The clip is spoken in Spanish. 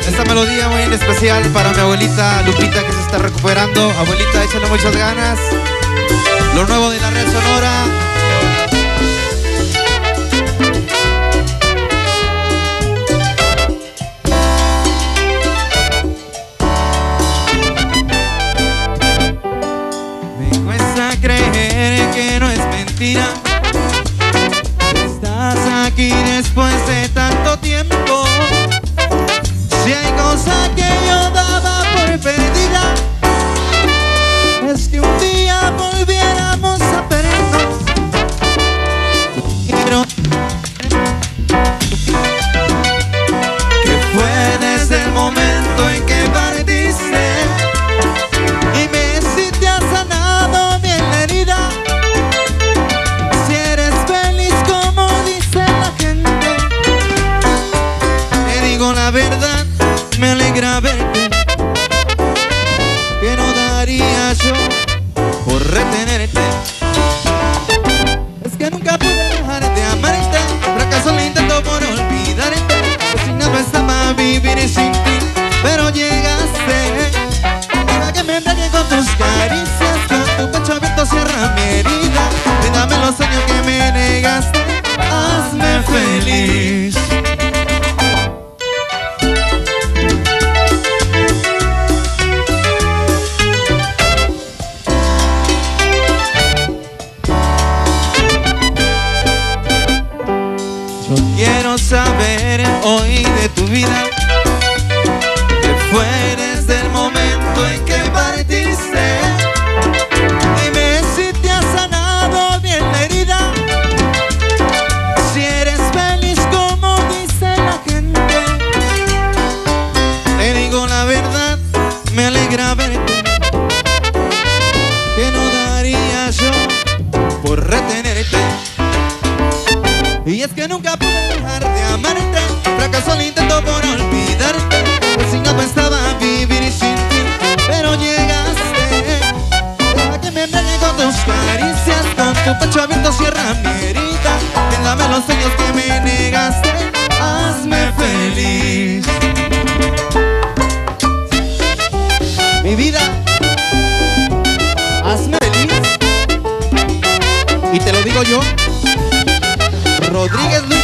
Esta melodía muy en especial para mi abuelita Lupita, que se está recuperando. Abuelita, échale muchas ganas. Lo nuevo de la Real Sonora. Me cuesta creer que no es mentira. Estás aquí después de tanto tiempo. Si hay cosa que yo daba por perdida, es que un día volviéramos a perdernos. Pero que fue desde el momento en que partiste y me si te has sanado mi herida. Si eres feliz como dice la gente, te digo la verdad, me alegra verte, que no daría yo por retenerte. Es que nunca pude dejar de amarte, fracaso el intento por olvidarte. Al final no estaba vivir sin ti, pero llegaste para que me embriague con tus caricias. Con tu pecho abierto cierra mi herida, brindame los años que me negaste, hazme feliz. Quiero saber hoy de tu vida, que fue desde el momento en que partiste. Dime si te has sanado bien la herida. Si eres feliz como dice la gente. Te digo la verdad, me alegra verte, que no daría yo por retenerte. Y es que nunca pude dejar de amarte, fracasó el intento por olvidarte. Así no pensaba vivir sin ti, pero llegaste para que me embriague con tus caricias. Con tu pecho abierto cierra mi herida, brindame los sueños que me negaste, hazme feliz. Mi vida, hazme feliz. Y te lo digo yo, Rodríguez.